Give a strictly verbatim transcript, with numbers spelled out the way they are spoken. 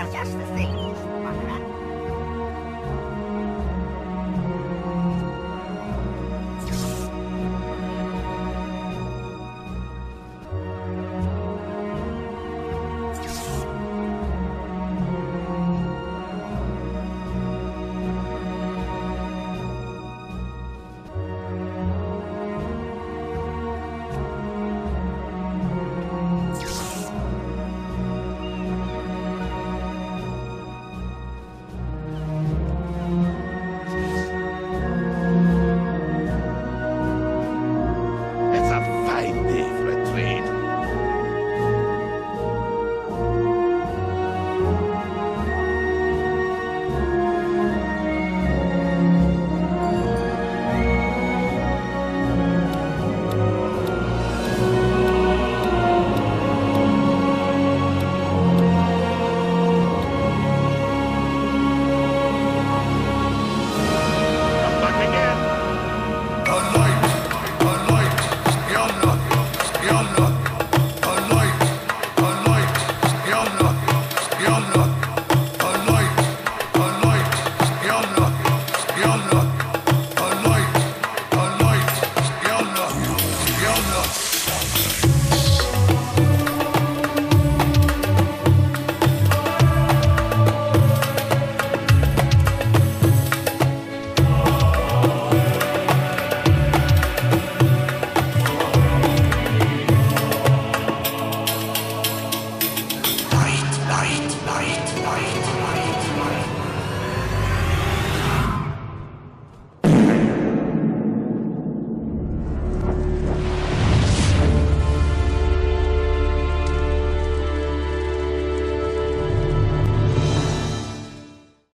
I'm just the thing.